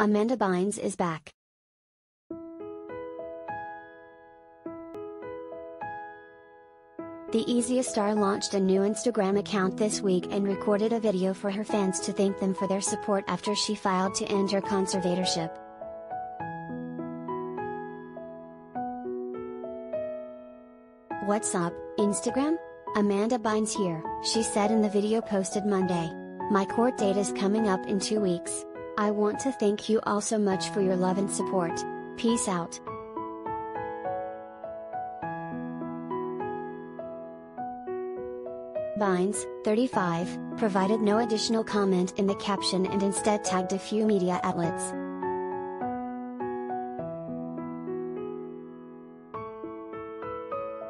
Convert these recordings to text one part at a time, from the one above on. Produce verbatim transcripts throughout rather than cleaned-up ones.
Amanda Bynes is back. The Easy A star launched a new Instagram account this week and recorded a video for her fans to thank them for their support after she filed to end her conservatorship. "What's up, Instagram? Amanda Bynes here," she said in the video posted Monday. "My court date is coming up in two weeks. I want to thank you all so much for your love and support. Peace out." Bynes, thirty-five, provided no additional comment in the caption and instead tagged a few media outlets.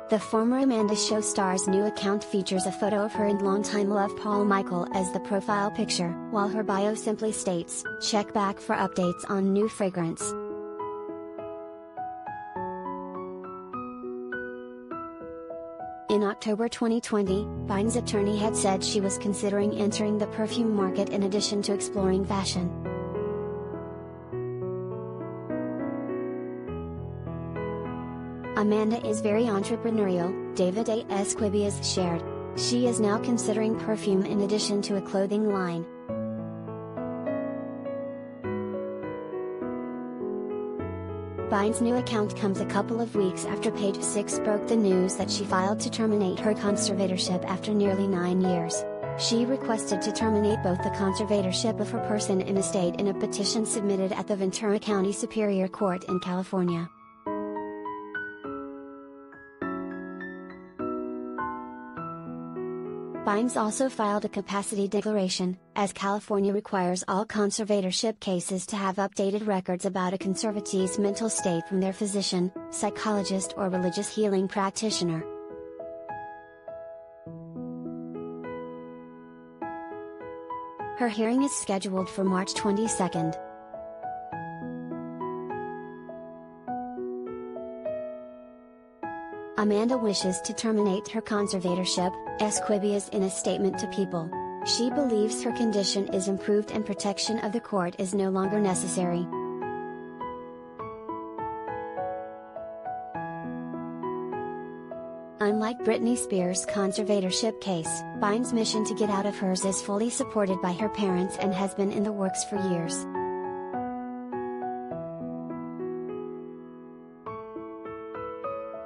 The former Amanda Show star's new account features a photo of her and longtime love Paul Michael as the profile picture, while her bio simply states, "Check back for updates on new fragrance." In October twenty twenty, Bynes' attorney had said she was considering entering the perfume market in addition to exploring fashion. "Amanda is very entrepreneurial," David A. Esquivias shared. "She is now considering perfume in addition to a clothing line." Bynes' new account comes a couple of weeks after Page Six broke the news that she filed to terminate her conservatorship after nearly nine years. She requested to terminate both the conservatorship of her person and estate in a petition submitted at the Ventura County Superior Court in California. Bynes also filed a capacity declaration, as California requires all conservatorship cases to have updated records about a conservatee's mental state from their physician, psychologist or religious healing practitioner. Her hearing is scheduled for March twenty-second. Amanda wishes to terminate her conservatorship, Esquivias in a statement to People. She believes her condition is improved and protection of the court is no longer necessary. Unlike Britney Spears' conservatorship case, Bynes' mission to get out of hers is fully supported by her parents and has been in the works for years.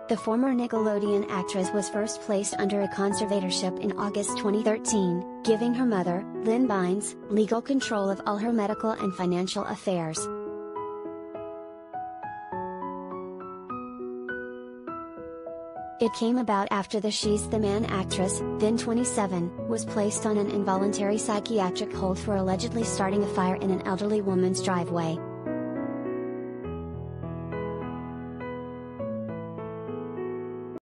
The former Nickelodeon actress was first placed under a conservatorship in August twenty thirteen, giving her mother, Lynn Bynes, legal control of all her medical and financial affairs. It came about after the She's the Man actress, then twenty-seven, was placed on an involuntary psychiatric hold for allegedly starting a fire in an elderly woman's driveway.